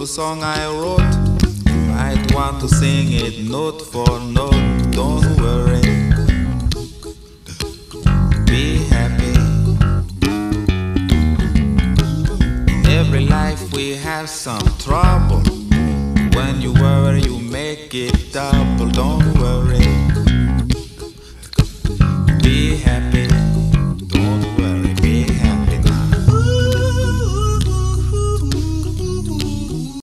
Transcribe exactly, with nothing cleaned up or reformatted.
little song I wrote. You might want to sing it note for note. Don't worry, be happy. In every life we have some trouble. When you worry you make it double. Don't